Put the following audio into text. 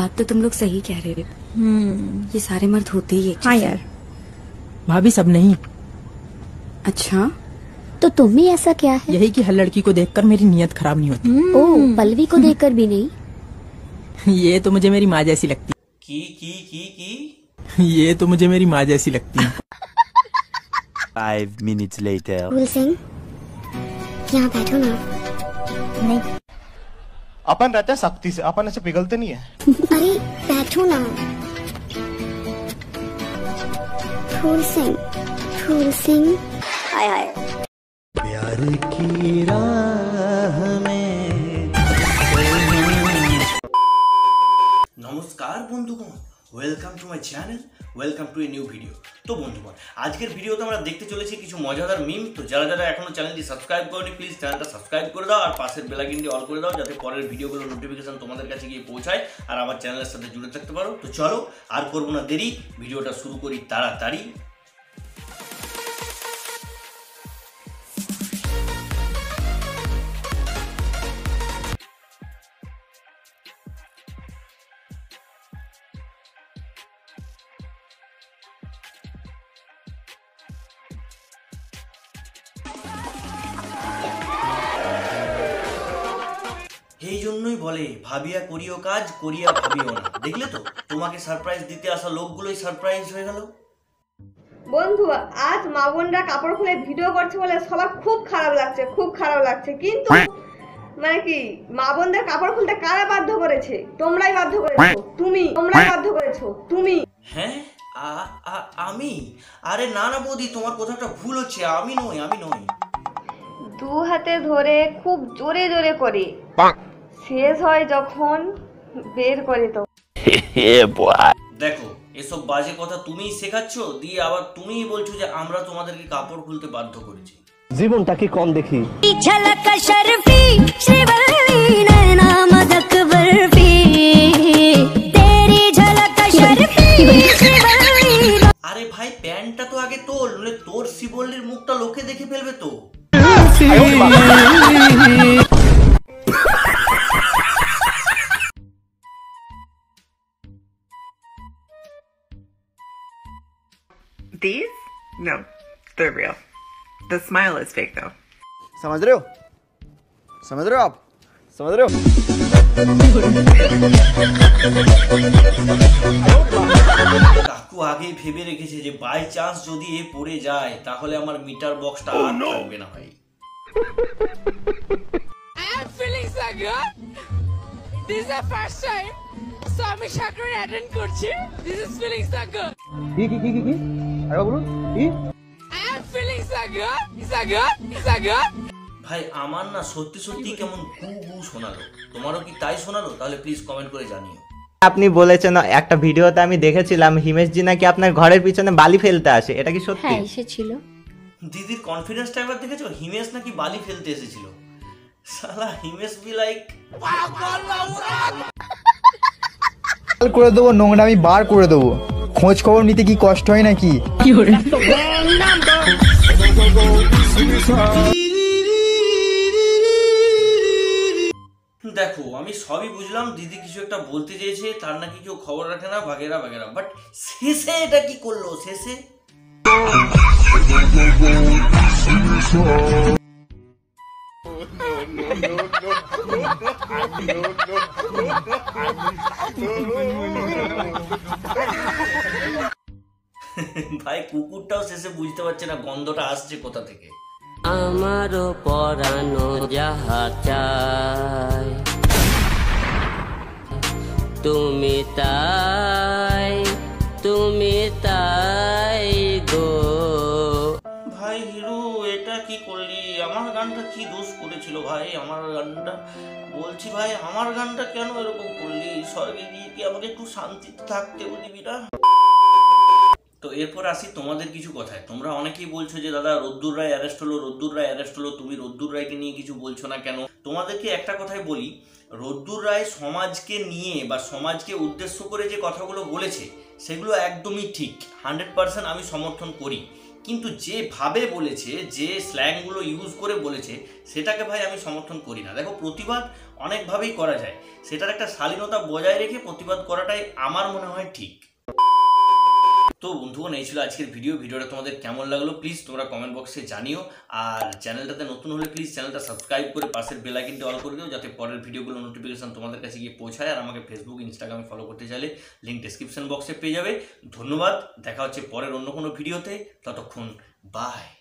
बात तो तुम लोग सही कह रहे हो, ये सारे मर्द होते ही है। हाँ यार भाभी सब नहीं। अच्छा तो तुम ही ऐसा क्या है? यही कि हर लड़की को देखकर मेरी नियत खराब नहीं होती। ओह पल्लवी को देखकर भी नहीं? ये तो मुझे मेरी माँ जैसी लगती। की ये तो मुझे मेरी माँ जैसी लगती। 5 minutes later। कुल सिंह यहाँ बैठो ना। नहीं अपन रहते हैं सख्ती से, अपन ऐसे पिघलते नहीं है। अरे बैठो ना। फूल सिंह आय आय प्यार की राह में। नमस्कार बंधुगण, welcome to my channel, welcome to a new video. तो बंधुगण आजकल भिडियोते आमरा देखते चलेछि किछु मजादार मीम। तो जारा जारा एखोनो चैनलटी सबसक्राइब करनी प्लिज चैनलटा सबसक्राइब करे दाओ और पाशेर बेल आइकनटी अल करे दाओ जाते परेर भिडियोगुलोर नोटिफिकेशन तोमादेर काछे गिये पौंछाय और आमार चैनलेर साथे जुड़े थाकते पारो। तो चलो आर करबो ना देरी, भिडियोटा शुरू करी ताड़ाताड़ी। भाबिया करियो काज करिया भाबियो ना। देखले तो तुम्हें सरप्राइज दीते आसा लोकगुलोई सरप्राइज हो गेलो। बंधुरा आज मा बोनरा कपड़ खुले भिडियो करछे बोले सबार खूब खराब लागछे, खूब खराब लागछे। किन्तु माने कि मा बोनদের कपड़ खुलते कारा बाध्य करेছে? তোমরাই বাধ্য করেছো। তুমি তোমরাই বাধ্য করেছো। তুমি হ্যাঁ আমি আরে না না বৌদি তোমার কথা একটা ভুল হচ্ছে। আমি নই, আমি নই। দু হাতে ধরে খুব জোরে জোরে করে শেষ হয় যখন বের করে তো। দেখো এসব বাজে কথা তুমিই শেখাচ্ছো দিয়ে আবার তুমিই বলছো যে আমরা তোমাদেরকে কাপড় খুলতে বাধ্য করেছি। জীবনটাকে কোন দেখি ঝলক শরফি শ্রীবল্লী নয়না মদক বরফি तेरी झलक শরফি শ্রীবল্লী। আরে ভাই প্যান্টটা তো আগে তোল, নলে তোর শ্রীবল্লীর মুখটা লোকে দেখে ফেলবে তো। These? No, they're real. The smile is fake though. समझ रहे हो? समझ रहे हो आप? समझ रहे हो? काकू आगे भेबे रेखेछे जे बाई चांस जोदी ए पड़े जाए ताहले आमार मीटर बक्सटा आर थाकबे ना भाई। I am feeling so good. This is the first time so I'm chakra attend korchi. This is feeling so good. কি ভাই আমার না সত্যি সত্যি কেমন গু শোনালো। তোমারও কি তাই শোনালো? তাহলে প্লিজ কমেন্ট করে জানিও। আপনি বলেছেন একটা ভিডিওতে আমি দেখেছিলাম হিমেশ জি নাকি আপনার ঘরের পিছনে বালি ফেলতে আসে, এটা কি সত্যি? হ্যাঁ এসেছিল। দিদির কনফিডেন্স টাইমার দেখেছো? হিমেশ নাকি বালি ফেলতে এসেছিল। শালা হিমেশ বি লাইক কাল করে দেবো, নোংরা আমি বার করে দেবো। খোঁজ খবর নিতে কি কষ্ট হয় নাকি? দেখো আমি সবই বুঝলাম দিদি কিছু একটা বলতে চেয়েছে, তার নাকি কেউ খবর রাখে না বাগেরা বাগেরা, বাট শেষে এটা কি করলো? শেষে ভাই কুকুরটাও শেষে বুঝতে পারছে না গন্ধটা আসছে কোথা থেকে। আমারও পরানো যাহা চাই তুমি তাই, তুমি তাই গো। ভাই হিরো এটা কি করলি? আমার গানটা কি দোষ করেছিল ভাই? আমার গানটা বলছি ভাই, আমার গানটা কেন এরকম করলি? স্বর্গে গিয়ে কি আমাকে একটু শান্তিতে থাকতে বলবি না? তো এরপর আসি তোমাদের কিছু কথায়। তোমরা অনেকেই বলছো যে দাদা রদ্দুর রায় অ্যারেস্ট হলো, রদ্দুর রায় অ্যারেস্ট হলো, তুমি রদ্দুর রায়কে নিয়ে কিছু বলছো না কেন? তোমাদেরকে একটা কথাই বলি, রদ্দুর রায় সমাজকে নিয়ে বা সমাজকে উদ্দেশ্য করে যে কথাগুলো বলেছে সেগুলো একদমই ঠিক, 100% আমি সমর্থন করি। কিন্তু যেভাবে বলেছে, যে স্ল্যাংগুলো ইউজ করে বলেছে, সেটাকে ভাই আমি সমর্থন করি না। দেখো, প্রতিবাদ অনেকভাবেই করা যায়, সেটার একটা শালীনতা বজায় রেখে প্রতিবাদ করাটাই আমার মনে হয় ঠিক। তো বন্ধুগণ, এই ছিল আজকের ভিডিওটা তোমাদের কেমন লাগলো প্লিজ তোমরা কমেন্ট বক্সে জানিও। আর চ্যানেলটাতে নতুন হলে প্লিজ চ্যানেলটা সাবস্ক্রাইব করে পাশের বেল আইকনটা অল করে দিও, যাতে পরের ভিডিওগুলো নোটিফিকেশন তোমাদের কাছে গিয়ে পৌঁছায়। আর আমাকে ফেসবুক, ইনস্টাগ্রামে ফলো করতে চাইলে লিঙ্ক ডেসক্রিপশন বক্সে পেয়ে যাবে। ধন্যবাদ, দেখা হচ্ছে পরের অন্য কোনো ভিডিওতে। ততক্ষণ বাই।